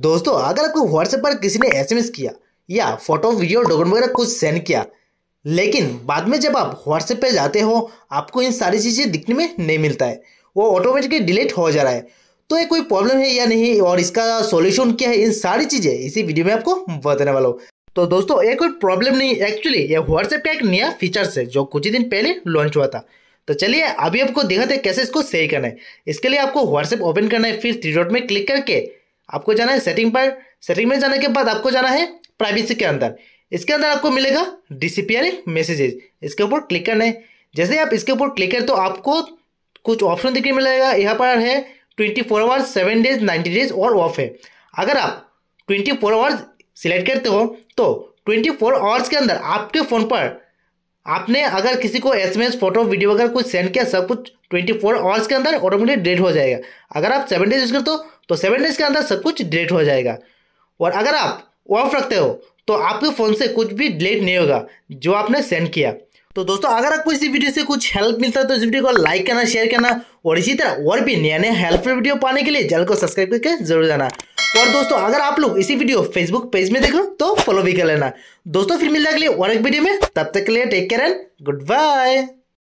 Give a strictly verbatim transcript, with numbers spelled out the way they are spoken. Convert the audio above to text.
दोस्तों, अगर आपको व्हाट्सएप पर किसी ने एसएमएस किया या फोटो वीडियो डॉक्यूमेंट वगैरह कुछ सेंड किया, लेकिन बाद में जब आप व्हाट्सएप पे जाते हो आपको इन सारी चीज़ें दिखने में नहीं मिलता है, वो ऑटोमेटिकली डिलीट हो जा रहा है। तो ये कोई प्रॉब्लम है या नहीं और इसका सॉल्यूशन क्या है, इन सारी चीज़ें इसी वीडियो में आपको बताने वाला हूँ। तो दोस्तों, ये कोई प्रॉब्लम नहीं, एक्चुअली ये व्हाट्सएप का एक नया फीचर्स है जो कुछ ही दिन पहले लॉन्च हुआ था। तो चलिए अभी आपको दिखाते हैं कैसे इसको सही करना है। इसके लिए आपको व्हाट्सएप ओपन करना है, फिर थ्री डॉट में क्लिक करके आपको जाना है सेटिंग पर। सेटिंग में जाने के बाद आपको जाना है प्राइवेसी के अंदर। इसके अंदर आपको मिलेगा डिसअपियरिंग मैसेजेस, इसके ऊपर क्लिक करना है। जैसे आप इसके ऊपर क्लिक करें तो आपको कुछ ऑप्शन देखने मिलेगा। यहाँ पर है twenty four hours seven days ninety days और ऑफ है। अगर आप ट्वेंटी फोर आवर्स सिलेक्ट करते हो तो ट्वेंटी फोर आवर्स के अंदर आपके फ़ोन पर आपने अगर किसी को एसएमएस, फोटो, वीडियो वगैरह कुछ सेंड किया, सब कुछ ट्वेंटी फोर आवर्स के अंदर ऑटोमेटिक डिलीट हो जाएगा। अगर आप सेवन डेज यूज़ करते हो तो सेवन डेज के अंदर सब कुछ डिलीट हो जाएगा। और अगर आप ऑफ रखते हो तो आपके फ़ोन से कुछ भी डिलीट नहीं होगा जो आपने सेंड किया। तो दोस्तों, अगर आपको इसी वीडियो से कुछ हेल्प मिलता है तो इस वीडियो को लाइक करना, शेयर करना और इसी तरह और भी नया नया हेल्पफुल वीडियो पाने के लिए चैनल को सब्सक्राइब करके जरूर जाना। और दोस्तों, अगर आप लोग इसी वीडियो फेसबुक पेज में देख लो तो फॉलो भी कर लेना। दोस्तों, फिर मिलने के लिए और एक वीडियो में, तब तक के लिए take care and good bye.